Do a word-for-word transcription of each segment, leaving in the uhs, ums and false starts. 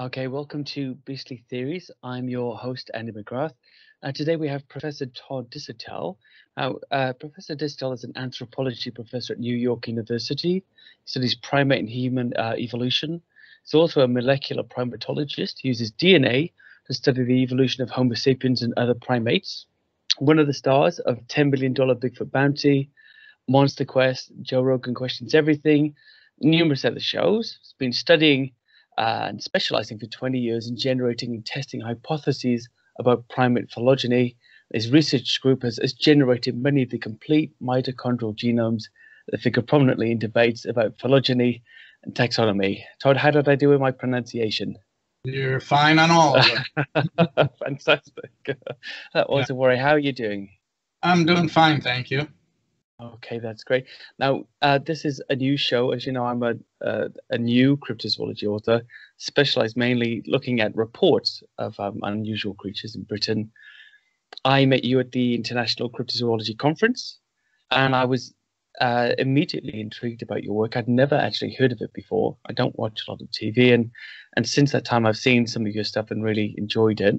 Okay, welcome to Beastly Theories. I'm your host, Andy McGrath. Uh, today we have Professor Todd Disotell. Uh, uh, Professor Disotell is an anthropology professor at New York University. He studies primate and human uh, evolution. He's also a molecular primatologist. He uses D N A to study the evolution of Homo sapiens and other primates. One of the stars of ten million dollar Bigfoot Bounty, Monster Quest, Joe Rogan Questions Everything, numerous other shows. He's been studying and specializing for twenty years in generating and testing hypotheses about primate phylogeny. His research group has, has generated many of the complete mitochondrial genomes that figure prominently in debates about phylogeny and taxonomy. Todd, how did I do with my pronunciation? You're fine on all of it. Fantastic. That was yeah. a worry. How are you doing? I'm doing fine, thank you. Okay, that's great. Now, uh, this is a new show. As you know, I'm a, uh, a new cryptozoology author, specialized mainly looking at reports of um, unusual creatures in Britain. I met you at the International Cryptozoology Conference, and I was uh, immediately intrigued about your work. I'd never actually heard of it before. I don't watch a lot of T V, and, and since that time, I've seen some of your stuff and really enjoyed it.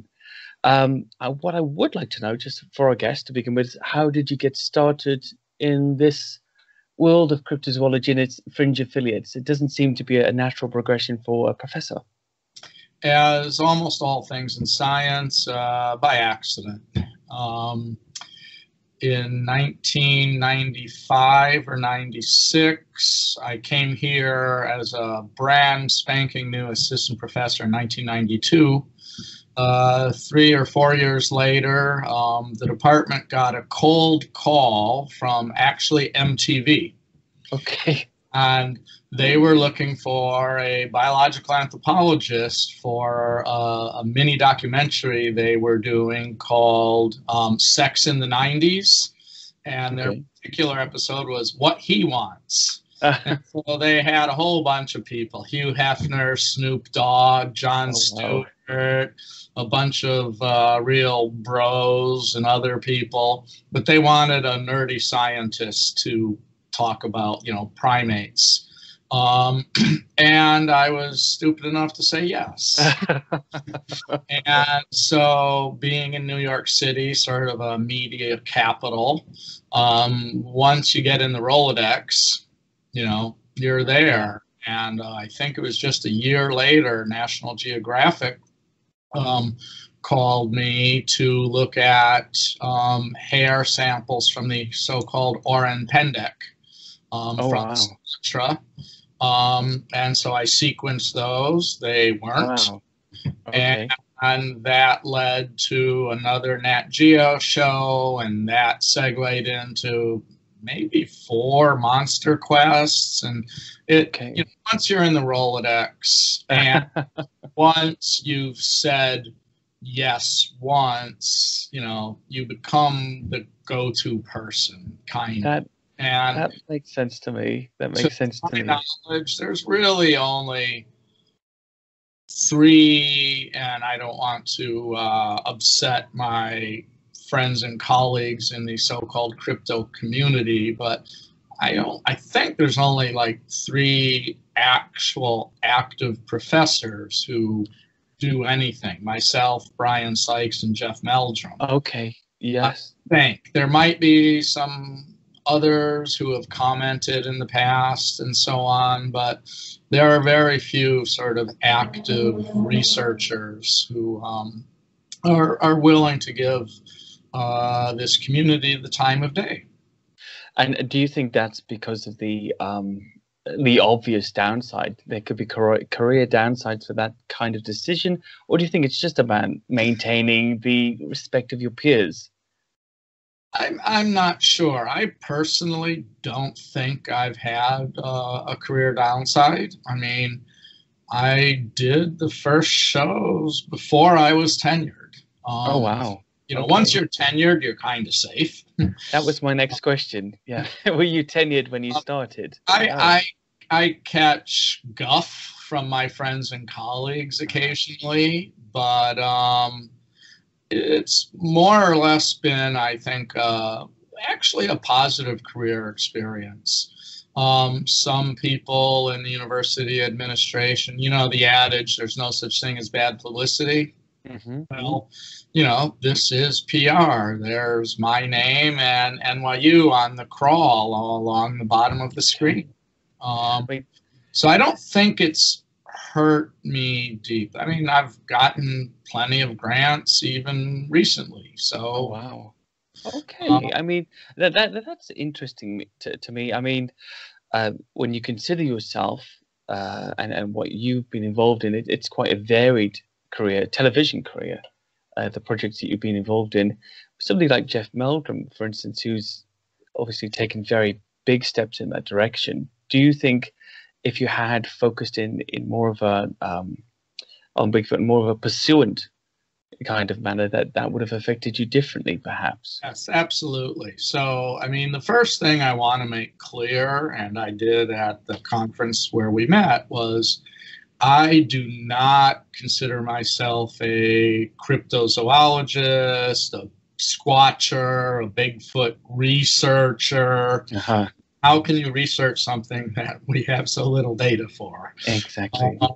Um, uh, what I would like to know, just for our guest to begin with, is how did you get started in this world of cryptozoology and its fringe affiliates? It doesn't seem to be a natural progression for a professor. As almost all things in science, uh, by accident. Um, in nineteen ninety-five or ninety-six, I came here as a brand spanking new assistant professor in nineteen ninety-two. Uh, three or four years later, um, the department got a cold call from actually M T V. Okay. And they were looking for a biological anthropologist for uh, a mini documentary they were doing called um, Sex in the nineties. And okay. Their particular episode was What He Wants. And so they had a whole bunch of people, Hugh Hefner, Snoop Dogg, Jon oh, Stewart. Wow. A bunch of uh, real bros and other people, but they wanted a nerdy scientist to talk about, you know, primates. Um, and I was stupid enough to say yes. And so being in New York City, sort of a media capital, um, once you get in the Rolodex, you know, you're there. And uh, I think it was just a year later, National Geographic Um, called me to look at um, hair samples from the so-called Orang Pendek um, oh, from Sasquatch. Wow. Um, and so I sequenced those. They weren't. Wow. Okay. And, and that led to another Nat Geo show, and that segued into maybe four Monster Quests. And it, okay. you know, once you're in the Rolodex and once you've said yes once, you know, you become the go-to person, kind that, of. And that makes sense to me. That makes to sense my to knowledge, me. There's really only three, and I don't want to uh, upset my friends and colleagues in the so-called crypto community, but I don't, I think there's only like three actual active professors who do anything. Myself, Brian Sykes, and Jeff Meldrum. Okay, yes. I think there might be some others who have commented in the past and so on, but there are very few sort of active researchers who um, are, are willing to give uh, this community the time of day. And do you think that's because of the um, the obvious downside? There could be career downsides for that kind of decision, or do you think it's just about maintaining the respect of your peers? I'm, I'm not sure. I personally don't think I've had uh, a career downside. I mean, I did the first shows before I was tenured. Um, oh, wow. You know, okay. Once you're tenured, you're kind of safe. That was my next question. Yeah. Were you tenured when you started? I, wow. I, I catch guff from my friends and colleagues occasionally, but um, it's more or less been, I think, uh, actually a positive career experience. Um, some people in the university administration, you know, the adage, there's no such thing as bad publicity. Mm-hmm. Well, you know, this is P R. There's my name and N Y U on the crawl all along the bottom of the screen. Um, so I don't think it's hurt me deep. I mean, I've gotten plenty of grants even recently. So oh, wow. Okay. Um, I mean, that, that that's interesting to, to me. I mean, uh, when you consider yourself uh, and, and what you've been involved in, it, it's quite a varied career, television career, uh, the projects that you've been involved in. Somebody like Jeff Meldrum, for instance, who's obviously taken very big steps in that direction. Do you think if you had focused in, in more of a, um, on Bigfoot, more of a pursuant kind of manner, that that would have affected you differently, perhaps? Yes, absolutely. So, I mean, the first thing I want to make clear, and I did at the conference where we met, was I do not consider myself a cryptozoologist, a squatcher, a Bigfoot researcher. Uh-huh. How can you research something that we have so little data for? Exactly. Um,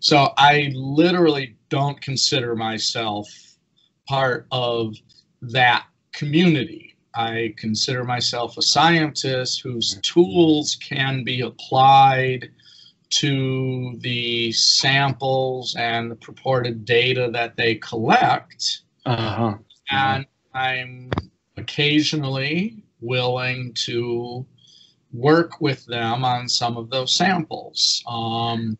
so I literally don't consider myself part of that community. I consider myself a scientist whose tools can be applied to the samples and the purported data that they collect. Uh-huh. And I'm occasionally willing to work with them on some of those samples. Um,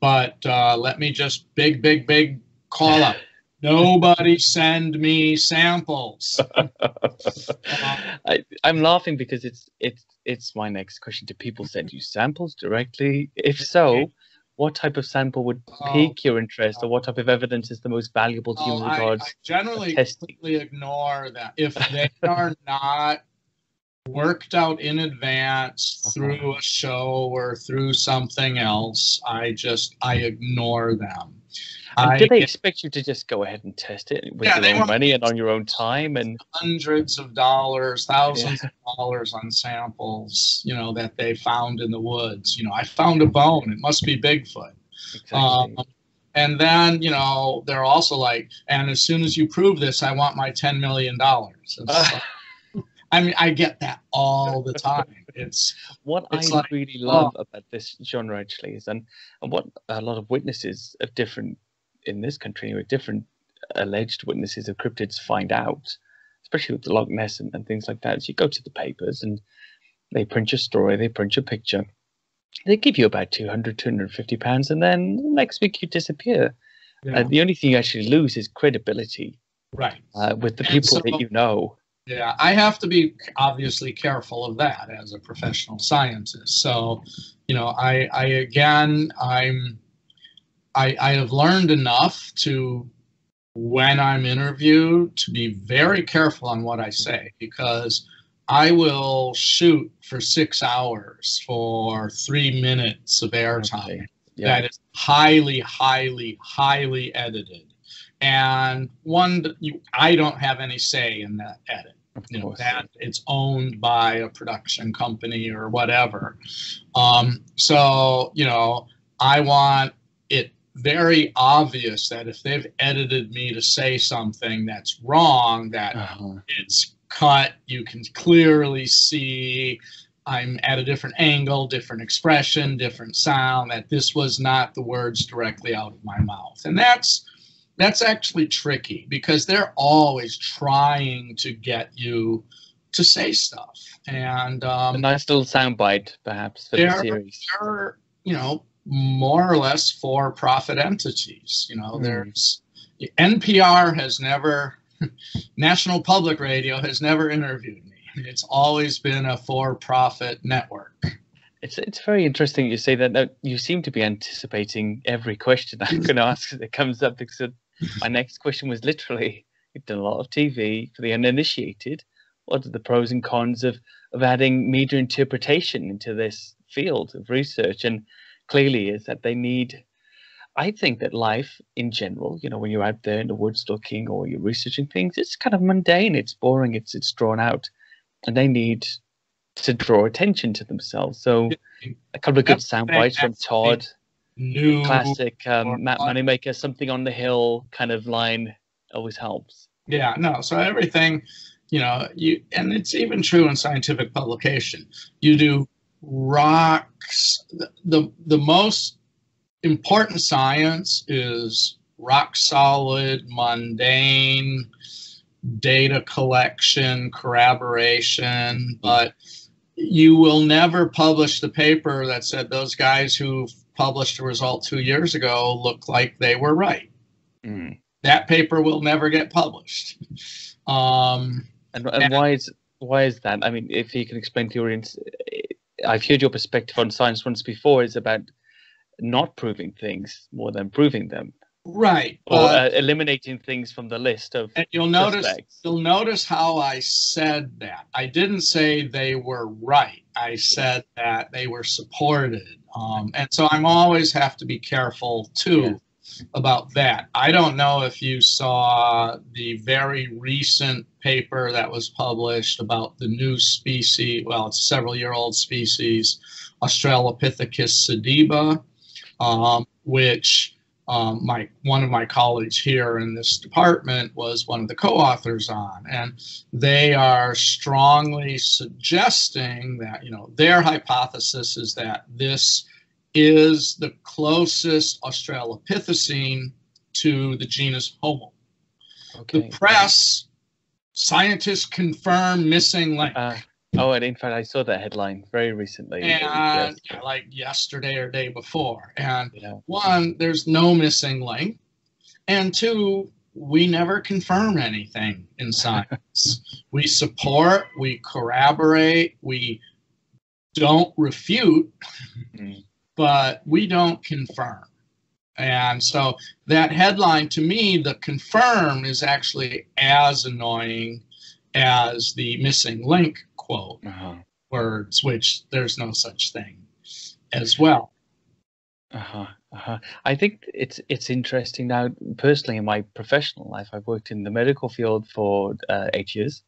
but uh, let me just big, big, big call up. Nobody send me samples. um, I, I'm laughing because it's it's it's my next question. Do people send you samples directly? If so, what type of sample would pique your interest, or what type of evidence is the most valuable to you in regards? I, I generally completely ignore that if they are not worked out in advance uh-huh. through a show or through something else. I just, I ignore them. I, did they expect you to just go ahead and test it with yeah, your own money and on your own time? And hundreds of dollars, thousands yeah. of dollars on samples, you know, that they found in the woods. You know, I found a bone. It must be Bigfoot. Exactly. Um, and then, you know, they're also like, and as soon as you prove this, I want my ten million dollars. It's uh. like, I mean, I get that all the time. It's what it's I like, really love oh. about this genre, actually, is and, and what a lot of witnesses of different in this country, with different alleged witnesses of cryptids find out, especially with the Loch Ness and, and things like that. So you go to the papers and they print your story, they print your picture, they give you about two hundred, two hundred fifty pounds, and then next week you disappear. Yeah. Uh, the only thing you actually lose is credibility, right? Uh, with the people so that you know. Yeah, I have to be obviously careful of that as a professional scientist. So, you know, I, I again, I'm, I, I have learned enough to, when I'm interviewed, to be very careful on what I say, because I will shoot for six hours for three minutes of airtime. Okay. Yeah. That is highly, highly, highly edited. And one, you, I don't have any say in that edit. You know, that it's owned by a production company or whatever. Um, so, you know, I want it very obvious that if they've edited me to say something that's wrong, that uh-huh. it's cut, you can clearly see I'm at a different angle, different expression, different sound, that this was not the words directly out of my mouth. And that's That's actually tricky because they're always trying to get you to say stuff. And um, a nice little soundbite, perhaps, for the series. They're, you know, more or less for-profit entities. You know, mm. there's N P R has never National Public Radio has never interviewed me. It's always been a for-profit network. It's it's very interesting you say that. Now, you seem to be anticipating every question I'm going to ask that comes up, because my next question was literally, you've done a lot of T V for the uninitiated. What are the pros and cons of, of adding media interpretation into this field of research? And clearly is that they need, I think that life in general, you know, when you're out there in the woods looking or you're researching things, it's kind of mundane, it's boring, it's it's drawn out, and they need to draw attention to themsounds. So a couple of good sound bites from Todd, new classic um, Matt Moneymaker, something on the hill kind of line always helps. Yeah, no, so everything, you know, you and it's even true in scientific publication. You do rocks, the the, the most important science is rock solid, mundane data collection, corroboration, but you will never publish the paper that said those guys who published a result two years ago look like they were right. Mm. That paper will never get published. Um, and and, and why, is, why is that? I mean, if you can explain to the audience, I've heard your perspective on science once before is about not proving things more than proving them. Right, or uh, eliminating things from the list of. And you'll notice, suspects. You'll notice how I said that. I didn't say they were right. I said that they were supported, um, and so I'm always have to be careful too yeah. about that. I don't know if you saw the very recent paper that was published about the new species. Well, it's a several-year-old species, Australopithecus sediba, um, which. Um, my one of my colleagues here in this department was one of the co-authors on, and they are strongly suggesting that, you know, their hypothesis is that this is the closest Australopithecine to the genus Homo. Okay. The press, scientists confirm missing link. Uh, oh, and in fact, I saw that headline very recently. And yes. like yesterday or day before. And yeah. one, there's no missing link. And two, we never confirm anything in science. We support, we corroborate, we don't refute, mm-hmm. but we don't confirm. And so that headline, to me, the confirm is actually as annoying as the missing link quote uh-huh. words, which there's no such thing as well. Uh-huh, uh-huh. I think it's it's interesting now, personally, in my professional life, I've worked in the medical field for uh, eight years,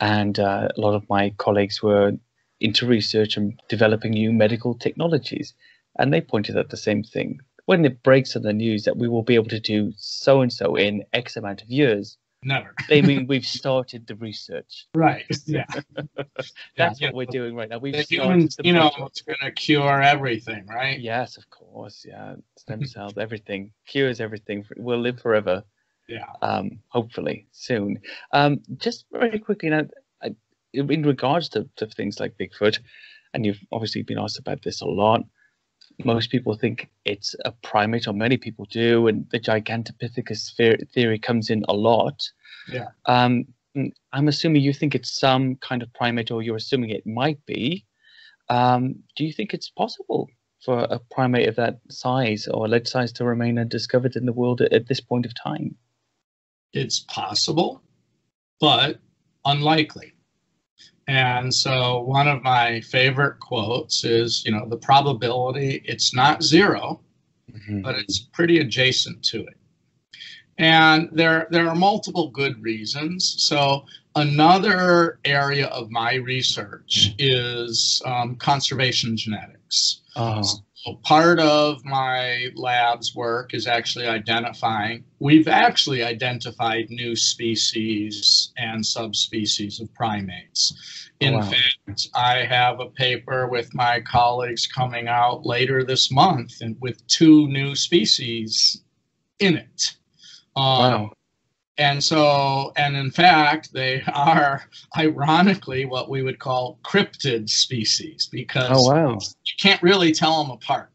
and uh, a lot of my colleagues were into research and developing new medical technologies, and they pointed out the same thing. When it breaks on the news that we will be able to do so-and-so in X amount of years, never. They mean we've started the research. Right. Yeah. That's yeah. what we're doing right now. We've the humans, started the you know, it's going to cure everything, right? Yes, of course. Yeah. Stem cells, everything. Cures everything. We'll live forever. Yeah. Um, hopefully soon. Um, just very quickly now, I, in regards to, to things like Bigfoot, and you've obviously been asked about this a lot, most people think it's a primate, or many people do, and the Gigantopithecus theory comes in a lot. Yeah. Um, I'm assuming you think it's some kind of primate, or you're assuming it might be. Um, do you think it's possible for a primate of that size or alleged size to remain undiscovered in the world at, at this point of time? It's possible, but unlikely. And so one of my favorite quotes is, you know, the probability, it's not zero, mm-hmm. but it's pretty adjacent to it. And there, there are multiple good reasons. So another area of my research is um, conservation genetics. Oh. So part of my lab's work is actually identifying, we've actually identified new species and subspecies of primates. In wow. fact, I have a paper with my colleagues coming out later this month and with two new species in it. Um, wow. And so, and in fact, they are ironically what we would call cryptid species, because oh, wow. you can't really tell them apart,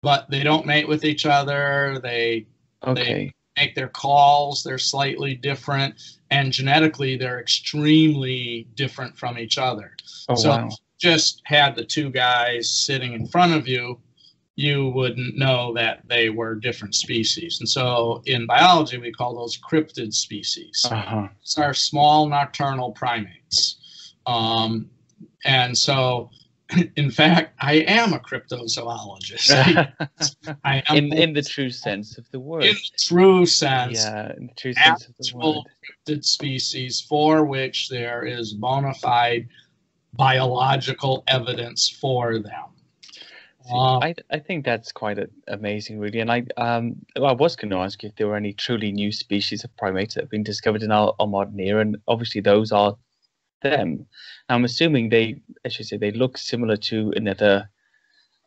but they don't mate with each other. They, okay. they make their calls, they're slightly different, and genetically they're extremely different from each other. Oh, so wow. If you just had the two guys sitting in front of you, you wouldn't know that they were different species. And so in biology, we call those cryptid species. Uh-huh. These are small nocturnal primates. Um, and so, in fact, I am a cryptozoologist. I am in, in the true sense of the word. In the true sense. Yeah, in the true sense of the word. Cryptid species for which there is bona fide biological evidence for them. Um, I, I think that's quite a, amazing, really. And I, um, I was going to ask you if there were any truly new species of primates that have been discovered in our, our modern era, and obviously those are them. Now, I'm assuming they, as you say, they look similar to another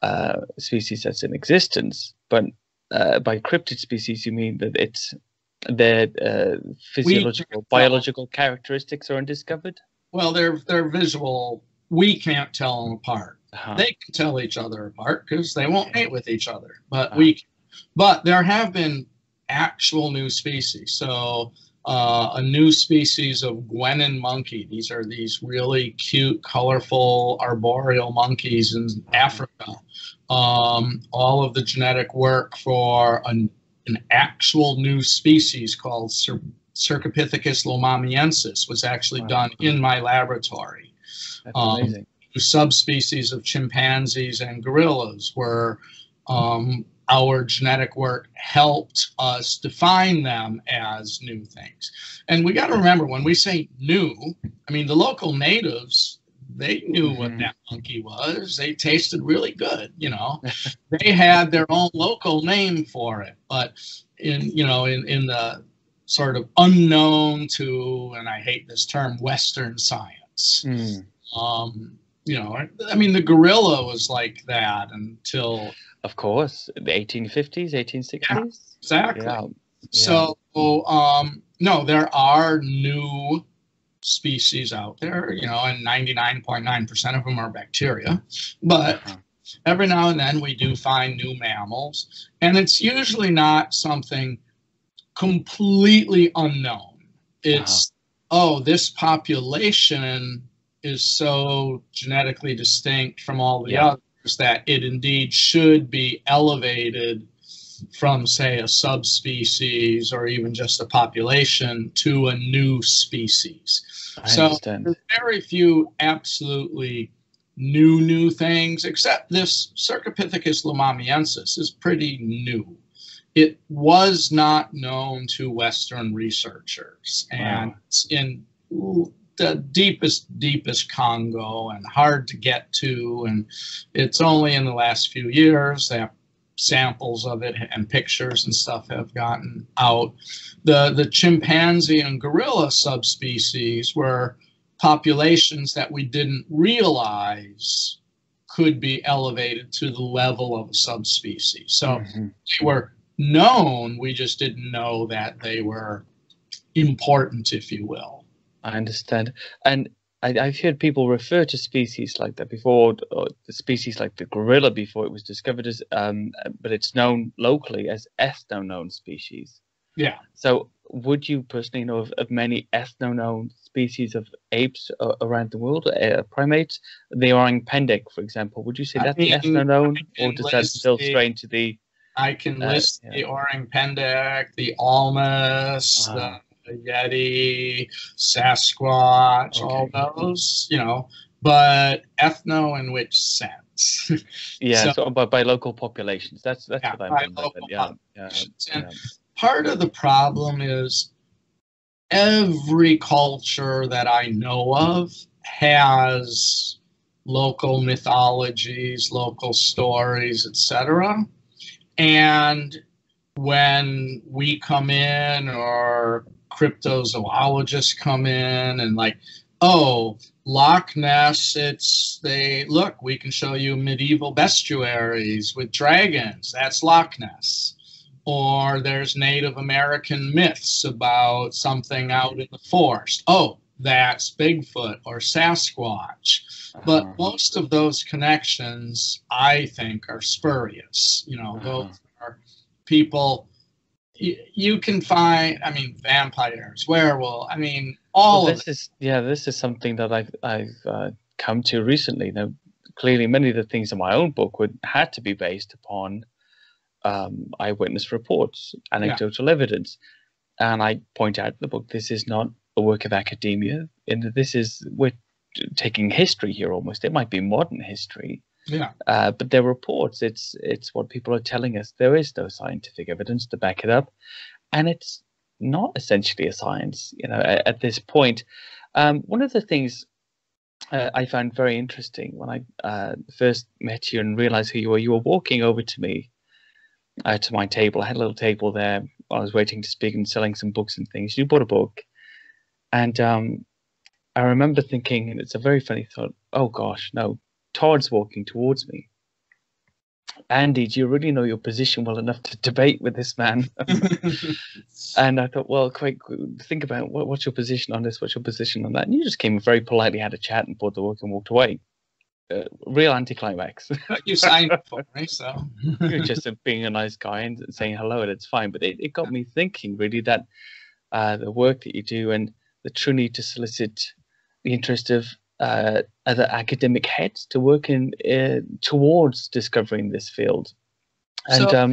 uh, species that's in existence. But uh, by cryptid species, you mean that it's their uh, physiological, biological characteristics are undiscovered? Well, they're they're visual. We can't tell them apart. Uh-huh. They can tell each other apart because they won't mate with each other. But uh-huh. we, but there have been actual new species. So uh, a new species of Guenon monkey. These are these really cute, colorful arboreal monkeys in Africa. Um, all of the genetic work for an, an actual new species called Cer- Cercopithecus lomamiensis was actually wow. done in my laboratory. That's um, amazing. Subspecies of chimpanzees and gorillas, where um, our genetic work helped us define them as new things. And we got to remember, when we say new, I mean, the local natives, they knew mm-hmm. what that monkey was. They tasted really good, you know. They had their own local name for it. But in, you know, in, in the sort of unknown to, and I hate this term, Western science, mm. um, you know, I mean, the gorilla was like that until... Of course, the eighteen fifties, eighteen sixties. Yeah, exactly. Yeah. So, um, no, there are new species out there, you know, and ninety-nine point nine percent of them are bacteria. But every now and then we do find new mammals, and it's usually not something completely unknown. It's, uh-huh. oh, this population... is so genetically distinct from all the yeah. others that it indeed should be elevated from, say, a subspecies or even just a population to a new species. I so understand. There are very few absolutely new, new things, except this Cercopithecus lomamiensis is pretty new. It was not known to Western researchers. And wow. it's in... Ooh, the deepest, deepest Congo and hard to get to. And it's only in the last few years that samples of it and pictures and stuff have gotten out. The, the chimpanzee and gorilla subspecies were populations that we didn't realize could be elevated to the level of a subspecies. So mm-hmm. they were known, we just didn't know that they were important, if you will. I understand. And I, I've heard people refer to species like that before, or species like the gorilla before it was discovered, as, um, but it's known locally as ethno-known species. Yeah. So would you personally know of, of many ethno-known species of apes uh, around the world, uh, primates? The Orang Pendek, for example, would you say that's ethno-known, or does that still strain to the... I can uh, list yeah. the Orang Pendek, the Almas, uh, the... Yeti, Sasquatch, okay. all those, you know, but ethno in which sense? yeah, so, so by, by local populations. That's that's yeah, what I mean. Yeah, yeah, and yeah. Part of the problem is every culture that I know of has local mythologies, local stories, et cetera. And when we come in, or cryptozoologists come in, and like, oh, Loch Ness, it's they look, we can show you medieval bestiaries with dragons, that's Loch Ness. Or there's Native American myths about something out in the forest, oh, that's Bigfoot or Sasquatch. But uh-huh. most of those connections, I think, are spurious, you know, uh-huh. those are people you, you can find, I mean, vampires, werewolf, I mean, all well, this of it. Is, yeah, this is something that I've, I've uh, come to recently. Now, clearly, many of the things in my own book would had to be based upon um, eyewitness reports, anecdotal yeah. evidence. And I point out in the book, this is not a work of academia. In that this is, we're taking history here almost. It might be modern history. Yeah. Uh, but their reports, it's it's what people are telling us. There is no scientific evidence to back it up, and it's not essentially a science, you know, at, at this point. Um, one of the things uh, I found very interesting when I uh, first met you and realized who you were, you were walking over to me, uh, to my table. I had a little table there while I was waiting to speak and selling some books and things. You bought a book, and um, I remember thinking, and it's a very funny thought, oh gosh, no. Todd's walking towards me. Andy, do you really know your position well enough to debate with this man? And I thought, well, quick, think about what, what's your position on this? What's your position on that? And you just came very politely, had a chat, and bought the book and walked away. Uh, real anticlimax. You signed up for me, so you're just being a nice guy and saying hello, and it's fine. But it, it got me thinking, really, that uh, the work that you do and the true need to solicit the interest of Uh, other academic heads to work in uh, towards discovering this field. And so, um,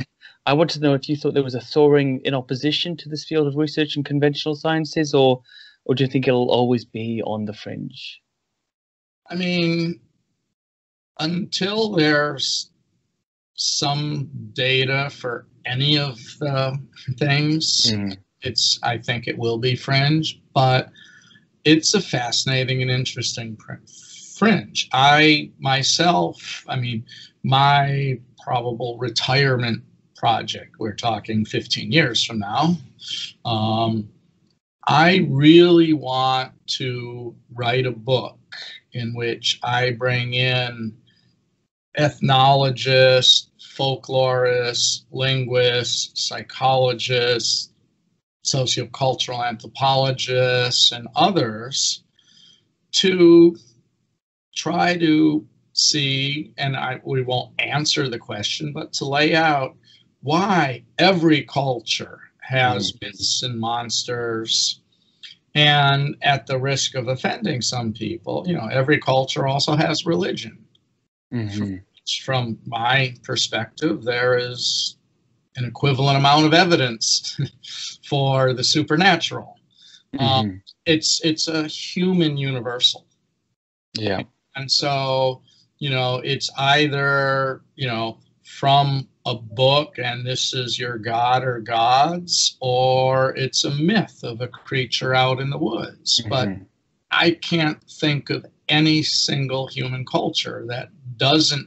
I want to know if you thought there was a thawing in opposition to this field of research in conventional sciences, or or do you think it'll always be on the fringe? I mean, until there's some data for any of the things, mm. it's I think it will be fringe, but it's a fascinating and interesting fringe. I, myself, I mean, my probable retirement project, we're talking fifteen years from now, um, I really want to write a book in which I bring in ethnologists, folklorists, linguists, psychologists, sociocultural anthropologists and others to try to see, and I, we won't answer the question, but to lay out why every culture has mm. myths and monsters, and at the risk of offending some people, you know, every culture also has religion. Mm-hmm. From, from my perspective, there is an equivalent amount of evidence for the supernatural. Mm-hmm. um, it's it's a human universal. Yeah. And so, you know, it's either, you know, from a book and this is your god or gods, or it's a myth of a creature out in the woods. Mm-hmm. But I can't think of any single human culture that doesn't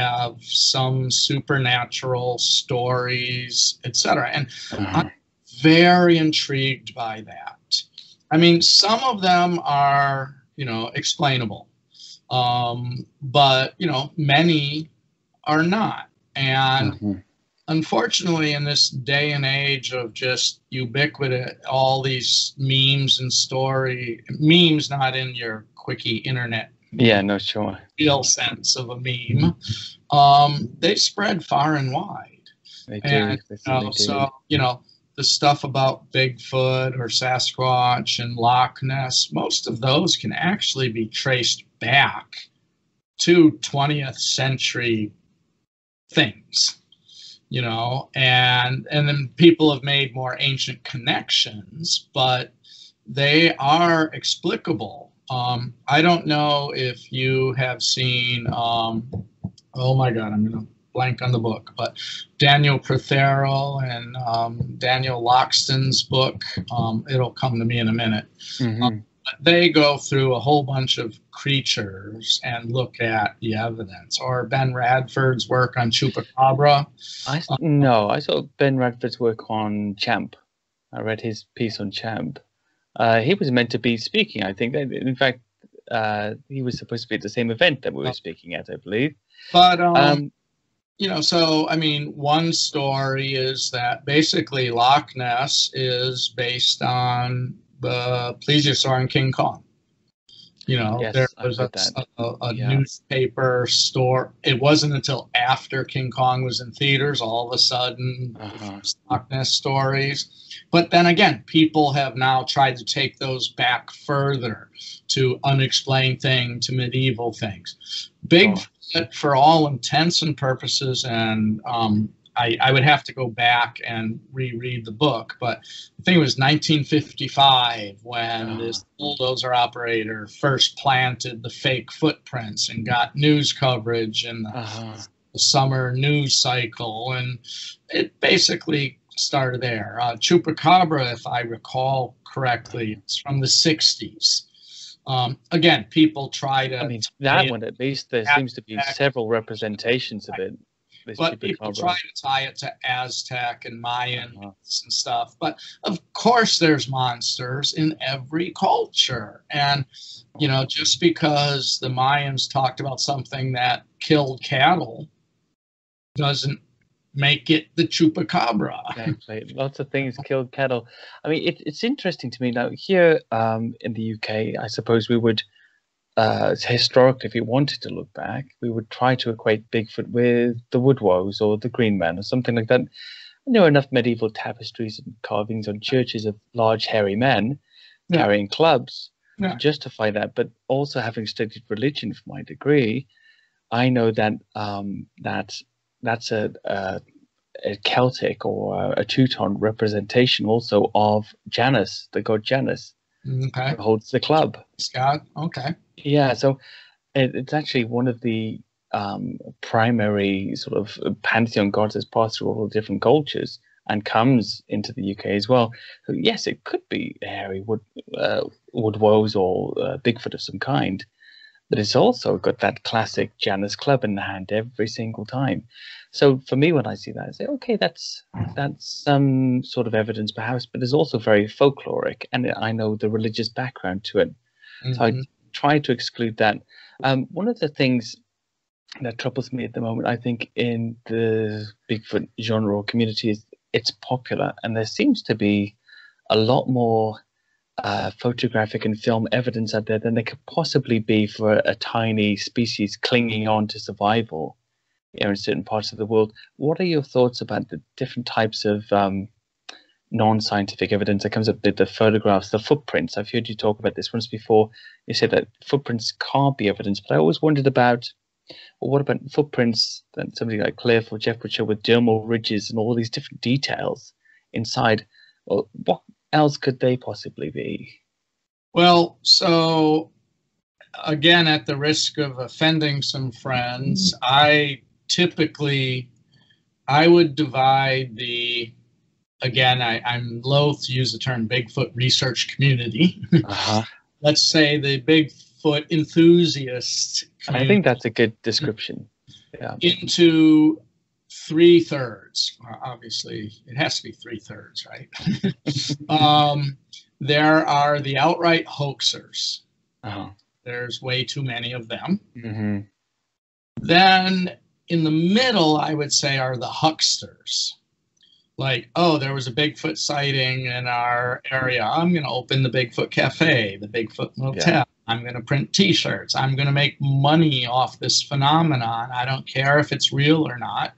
have some supernatural stories, et cetera. And uh-huh. I'm very intrigued by that. I mean, some of them are, you know, explainable, um, but, you know, many are not. And uh-huh. unfortunately, in this day and age of just ubiquitous, all these memes and story, memes not in your quickie internet, yeah, no, sure. real sense of a meme. Um, they spread far and wide. They do. And, you know, they so, do. you know, the stuff about Bigfoot or Sasquatch and Loch Ness, most of those can actually be traced back to twentieth century things, you know, and, and then people have made more ancient connections, but they are explicable. Um, I don't know if you have seen, um, oh my God, I'm going to blank on the book, but Daniel Prothero and um, Daniel Loxton's book, um, it'll come to me in a minute. Mm-hmm. um, they go through a whole bunch of creatures and look at the evidence. Or Ben Radford's work on Chupacabra. I um, no, I saw Ben Radford's work on Champ. I read his piece on Champ. Uh, he was meant to be speaking, I think. In fact, uh, he was supposed to be at the same event that we were speaking at, I believe. But, um, um, you know, so, I mean, one story is that basically Loch Ness is based on the Plesiosaur and King Kong. You know, yes, there was a, a, a yeah. newspaper store. It wasn't until after King Kong was in theaters, all of a sudden, uh-huh. Loch Ness stories. But then again, people have now tried to take those back further to unexplained things, to medieval things. Bigfoot, oh. for all intents and purposes, and um, I, I would have to go back and reread the book, but I think it was nineteen fifty-five when uh-huh. this bulldozer operator first planted the fake footprints and got news coverage in the, uh-huh. the summer news cycle, and it basically started there. Uh, Chupacabra, if I recall correctly, it's from the sixties. Um, again, people try to... I mean, that one at least, there seems to be several representations of it. But people try to tie it to Aztec and Mayan uh-huh. and stuff. But, of course, there's monsters in every culture. And, you know, just because the Mayans talked about something that killed cattle doesn't make it the Chupacabra. Exactly. Lots of things killed cattle. I mean, it, it's interesting to me. Now, here um, in the U K, I suppose we would... Uh, historically, if you wanted to look back, we would try to equate Bigfoot with the Woodwose or the Green Man or something like that. And there were enough medieval tapestries and carvings on churches of large, hairy men yeah. carrying clubs yeah. to justify that. But also, having studied religion for my degree, I know that um, that that's a, a, a Celtic or a Teuton representation also of Janus, the god Janus. Okay. Holds the club. Scott, okay. Yeah, so it, it's actually one of the um, primary sort of pantheon gods that's passed through all the different cultures and comes into the U K as well. So yes, it could be hairy wood, uh, woodwose or uh, Bigfoot of some kind, but it's also got that classic Janus club in the hand every single time. So for me, when I see that, I say, okay, that's that's some sort of evidence perhaps, but it's also very folkloric, and I know the religious background to it. Mm-hmm. So I try to exclude that. Um, one of the things that troubles me at the moment, I think, in the Bigfoot genre or community is it's popular, and there seems to be a lot more uh, photographic and film evidence out there than there could possibly be for a tiny species clinging on to survival in certain parts of the world. What are your thoughts about the different types of um, non-scientific evidence that comes up with the photographs, the footprints? I've heard you talk about this once before. You said that footprints can't be evidence, but I always wondered about, well, what about footprints that somebody like Cliff or Jeff would show with dermal ridges and all these different details inside? Well, what else could they possibly be? Well, so again, at the risk of offending some friends, I... Typically, I would divide the, again, I, I'm loath to use the term Bigfoot research community. Uh-huh. Let's say the Bigfoot enthusiast community. I think that's a good description. Yeah. Into three thirds. Obviously, it has to be three thirds, right? um, there are the outright hoaxers. Uh-huh. There's way too many of them. Mm-hmm. Then... in the middle, I would say, are the hucksters. Like, oh, there was a Bigfoot sighting in our area. I'm going to open the Bigfoot Cafe, the Bigfoot Motel. Yeah. I'm going to print T-shirts. I'm going to make money off this phenomenon. I don't care if it's real or not.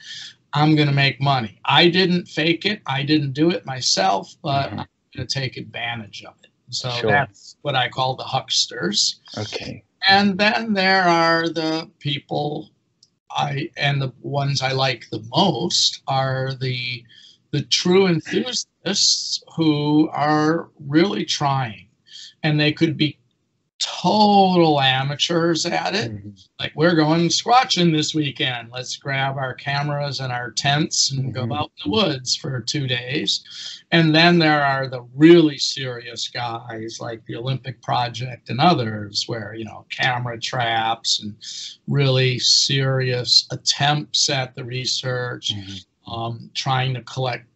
I'm going to make money. I didn't fake it. I didn't do it myself, but mm-hmm. I'm going to take advantage of it. So sure. That's what I call the hucksters. Okay. And then there are the people... I and the ones I like the most are the the true enthusiasts who are really trying, and they could be total amateurs at it. Mm-hmm. Like, we're going squatching this weekend. Let's grab our cameras and our tents and mm-hmm. go out in the woods for two days. And then there are the really serious guys like the Olympic Project and others where, you know, camera traps and really serious attempts at the research, mm-hmm. um, trying to collect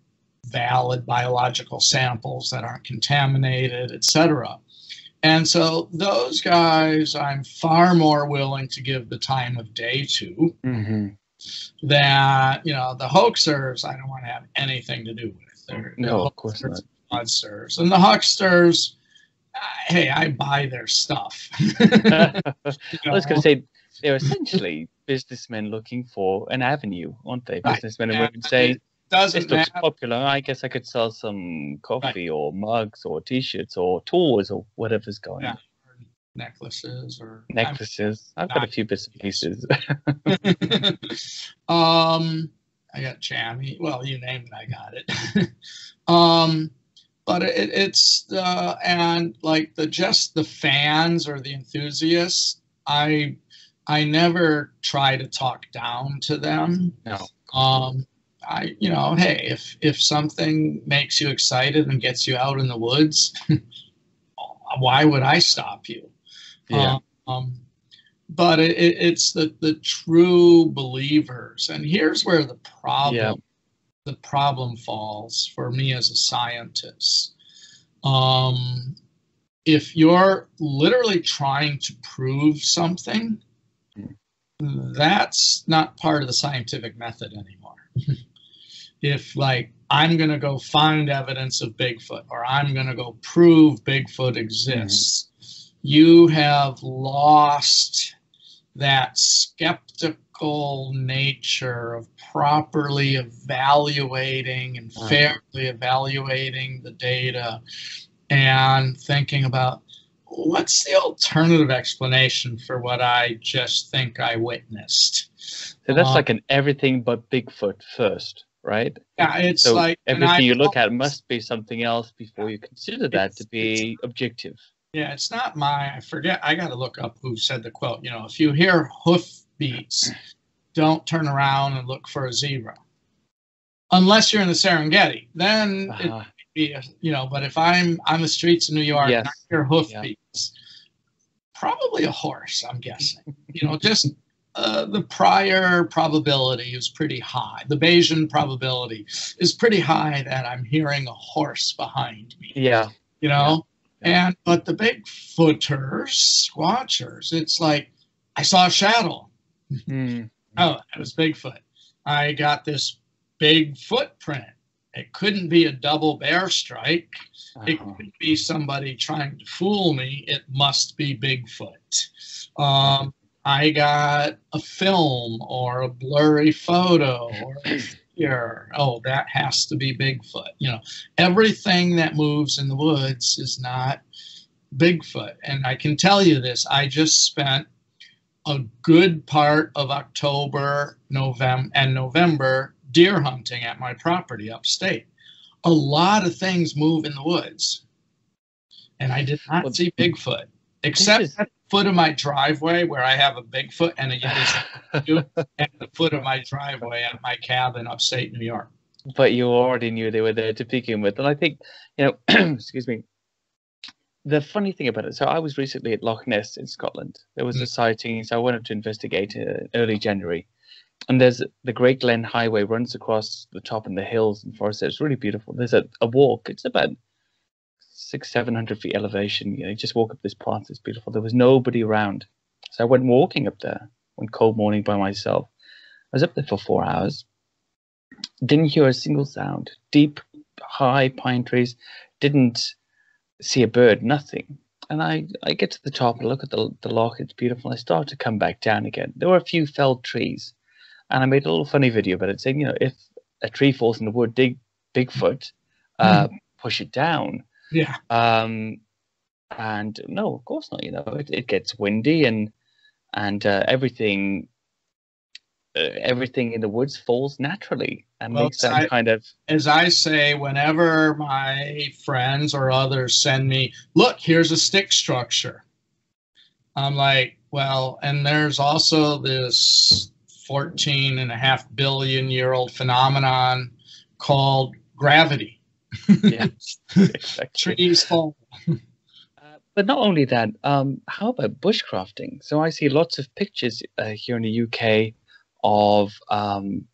valid biological samples that aren't contaminated, et cetera. And so those guys I'm far more willing to give the time of day to mm-hmm. that, you know, the hoaxers I don't want to have anything to do with. They're, no, of course not. And the hucksters, hey, I buy their stuff. You know? I was going to say, they're essentially businessmen looking for an avenue, aren't they? Right. Businessmen and yeah, women say, this looks matter. popular, I guess I could sell some coffee right. or mugs or T-shirts or tours or whatever's going on. Yeah. Necklaces or necklaces. I've, I've got a few bits and pieces. um, I got chamois. Well, you name it, I got it. um, but it, it's uh, and like the just the fans or the enthusiasts. I I never try to talk down to them. No. Um, I you know, hey, if if something makes you excited and gets you out in the woods, why would I stop you? Yeah. Um, but it, it, it's the, the true believers. And here's where the problem, yeah. the problem falls for me as a scientist. Um, if you're literally trying to prove something, that's not part of the scientific method anymore. If like, I'm going to go find evidence of Bigfoot, or I'm going to go prove Bigfoot exists, mm-hmm. you have lost that skeptical nature of properly evaluating and mm-hmm. fairly evaluating the data and thinking about what's the alternative explanation for what I just think I witnessed. So that's um, like an everything but Bigfoot first. Right? Yeah, it's so like everything you look at must be something else before you consider that to be objective. Yeah, it's not my, I forget, I got to look up who said the quote. You know, if you hear hoof beats, don't turn around and look for a zebra. Unless you're in the Serengeti, then uh-huh. it might be, a, you know, but if I'm on the streets of New York yes. and I hear hoof yeah. beats, probably a horse, I'm guessing. You know, just Uh, the prior probability is pretty high. The Bayesian probability is pretty high that I'm hearing a horse behind me. Yeah. You know? Yeah. Yeah. And, but the Bigfooters, Squatchers, it's like, I saw a shadow. Mm-hmm. Oh, it was Bigfoot. I got this big footprint. It couldn't be a double bear strike. Uh-huh. It couldn't be somebody trying to fool me. It must be Bigfoot. Um, I got a film or a blurry photo or a figure. Oh, that has to be Bigfoot. You know, everything that moves in the woods is not Bigfoot. And I can tell you this, I just spent a good part of October, November, and November deer hunting at my property upstate. A lot of things move in the woods. And I did not well, see Bigfoot, except at the foot of my driveway where I have a Bigfoot and a Yeti at the foot of my driveway at my cabin upstate New York. But you already knew they were there to begin with. And I think, you know, excuse me, the funny thing about it, so I was recently at Loch Ness in Scotland. There was mm-hmm. a sighting, so I went up to investigate in early January. And there's the Great Glen Highway runs across the top and the hills and forests. It's really beautiful. There's a, a walk. It's about six, seven hundred feet elevation. You know, you just walk up this path. It's beautiful. There was nobody around. So I went walking up there one cold morning by myself. I was up there for four hours. Didn't hear a single sound. Deep, high pine trees. Didn't see a bird, nothing. And I, I get to the top and look at the, the loch. It's beautiful. I start to come back down again. There were a few felled trees. And I made a little funny video about it saying, you know, if a tree falls in the wood, dig Bigfoot, uh, mm. push it down. Yeah. Um, and no, of course not. You know, it, it gets windy and and uh, everything, uh, everything in the woods falls naturally and well, makes that I, kind of. As I say, whenever my friends or others send me, look, here's a stick structure. I'm like, well, and there's also this fourteen and a half billion year old phenomenon called gravity. Yeah, exactly. Trees fall. Uh, but not only that, um, how about bushcrafting? So I see lots of pictures uh, here in the U K of um,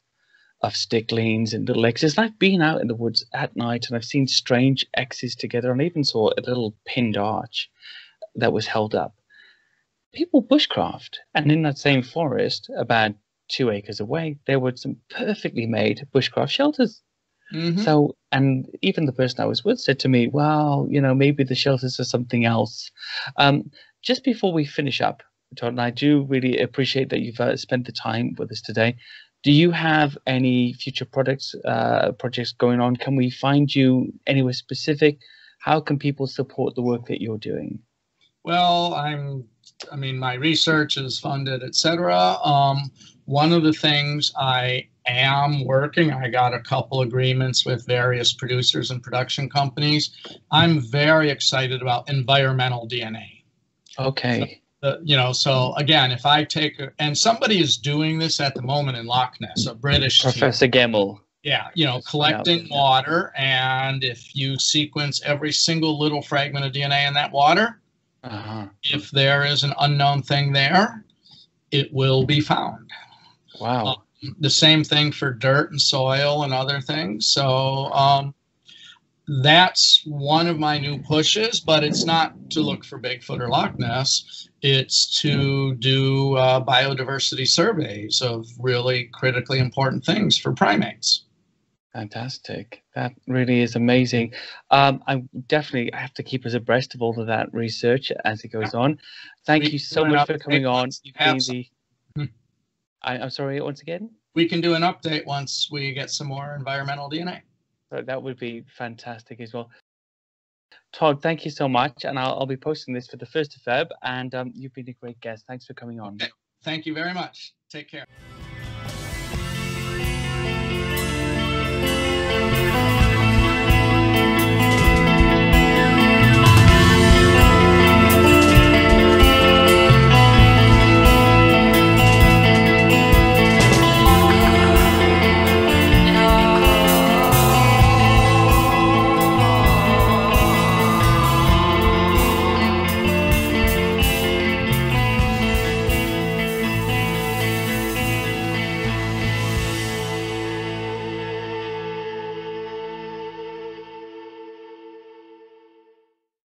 of stick lanes and little X's. And I've been out in the woods at night and I've seen strange X's together, and I even saw a little pinned arch that was held up. People bushcraft, and in that same forest, about two acres away, there were some perfectly made bushcraft shelters. Mm-hmm. So, and even the person I was with said to me, well, you know, maybe the shelters are something else. Um, just before we finish up, Todd, and I do really appreciate that you've uh, spent the time with us today. Do you have any future products, uh, projects going on? Can we find you anywhere specific? How can people support the work that you're doing? Well, I'm, I mean, my research is funded, et cetera. Um, one of the things I am working, I got a couple agreements with various producers and production companies. I'm very excited about environmental D N A. Okay. So, The, you know, so again, if I take, a, and somebody is doing this at the moment in Loch Ness, a British Professor team. Gemmell. Yeah, you know, collecting water, and if you sequence every single little fragment of D N A in that water, uh-huh. if there is an unknown thing there, it will be found. Wow. Um, the same thing for dirt and soil and other things. So, um, that's one of my new pushes, but it's not to look for Bigfoot or Loch Ness. It's to do uh, biodiversity surveys of really critically important things for primates. Fantastic. That really is amazing. Um, I definitely have to keep us abreast of all of that research as it goes on. Thank we you so much for coming on. The, I, I'm sorry, once again? We can do an update once we get some more environmental D N A. So that would be fantastic as well. Todd, thank you so much. And I'll, I'll be posting this for the first of February. And um, you've been a great guest. Thanks for coming on. Okay. Thank you very much. Take care.